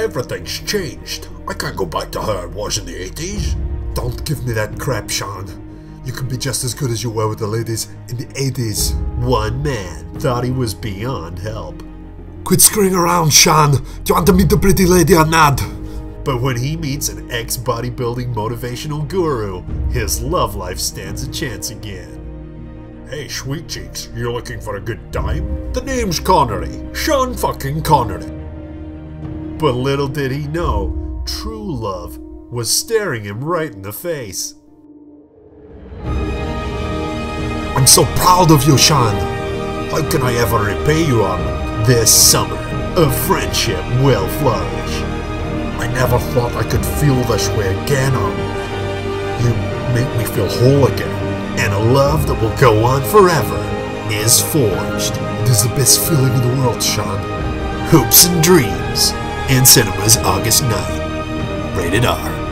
Everything's changed. I can't go back to how I was in the 80s. Don't give me that crap, Sean. You can be just as good as you were with the ladies in the 80s. One man thought he was beyond help. Quit screwing around, Sean. Do you want to meet the pretty lady or not? But when he meets an ex-bodybuilding motivational guru, his love life stands a chance again. Hey, sweet cheeks, you're looking for a good time? The name's Connery. Sean fucking Connery. But little did he know, true love was staring him right in the face. I'm so proud of you, Sean. How can I ever repay you, Arnold? This summer of friendship will flourish. I never thought I could feel this way again, Arnold. You make me feel whole again, and a love that will go on forever is forged. It is the best feeling in the world, Sean. Hopes and Dreams in cinemas August 9. Rated R.